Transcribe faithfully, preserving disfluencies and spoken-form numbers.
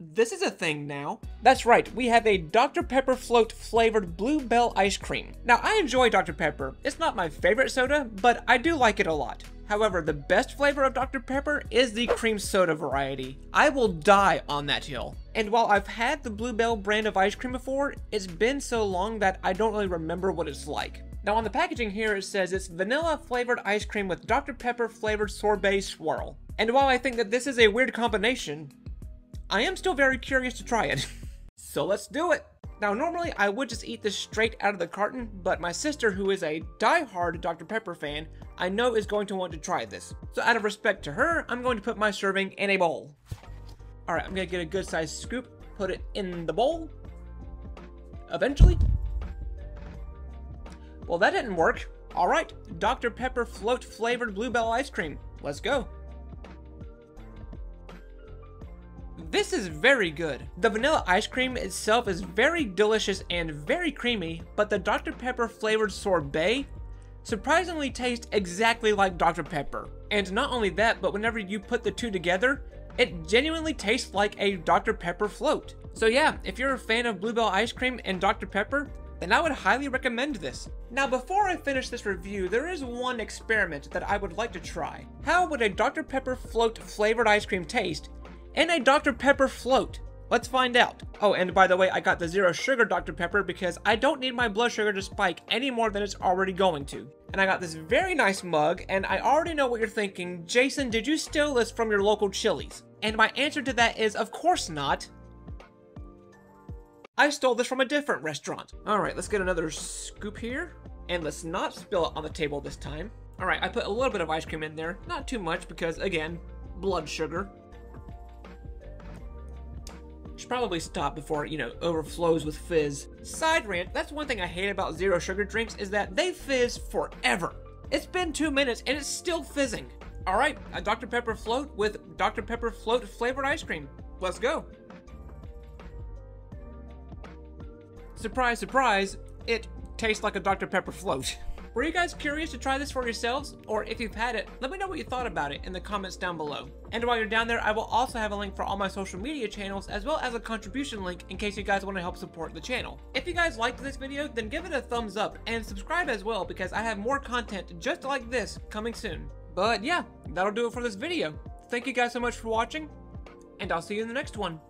This is a thing now. That's right, we have a Doctor Pepper float flavored Blue Bell ice cream. Now, I enjoy Doctor Pepper. It's not my favorite soda, but I do like it a lot. However, the best flavor of Doctor Pepper is the cream soda variety. I will die on that hill. And while I've had the Blue Bell brand of ice cream before, it's been so long that I don't really remember what it's like. Now, on the packaging here, it says it's vanilla flavored ice cream with Doctor Pepper flavored sorbet swirl. And while I think that this is a weird combination, I am still very curious to try it. So let's do it. Now, normally I would just eat this straight out of the carton, but my sister, who is a diehard Doctor Pepper fan, I know is going to want to try this. So out of respect to her, I'm going to put my serving in a bowl. All right, I'm gonna get a good sized scoop, put it in the bowl. Eventually. Well, that didn't work. All right, Doctor Pepper float flavored Blue Bell ice cream. Let's go. This is very good. The vanilla ice cream itself is very delicious and very creamy, but the Doctor Pepper flavored sorbet surprisingly tastes exactly like Doctor Pepper. And not only that, but whenever you put the two together, it genuinely tastes like a Doctor Pepper float. So yeah, if you're a fan of Blue Bell ice cream and Doctor Pepper, then I would highly recommend this. Now, before I finish this review, there is one experiment that I would like to try. How would a Doctor Pepper float flavored ice cream taste and a Doctor Pepper float? Let's find out. Oh, and by the way, I got the zero sugar Doctor Pepper because I don't need my blood sugar to spike any more than it's already going to. And I got this very nice mug, and I already know what you're thinking. Jason, did you steal this from your local Chili's? And my answer to that is, of course not. I stole this from a different restaurant. All right, let's get another scoop here. And let's not spill it on the table this time. All right, I put a little bit of ice cream in there. Not too much because, again, blood sugar. Should probably stop before it, you know, overflows with fizz. Side rant, that's one thing I hate about zero sugar drinks is that they fizz forever. It's been two minutes and it's still fizzing. All right, a Doctor Pepper float with Doctor Pepper float flavored ice cream. Let's go. Surprise, surprise, it tastes like a Doctor Pepper float. Were you guys curious to try this for yourselves? Or if you've had it, let me know what you thought about it in the comments down below. And while you're down there, I will also have a link for all my social media channels as well as a contribution link in case you guys want to help support the channel. If you guys liked this video, then give it a thumbs up and subscribe as well because I have more content just like this coming soon. But yeah, that'll do it for this video. Thank you guys so much for watching, and I'll see you in the next one.